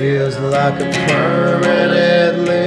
feels like a permanent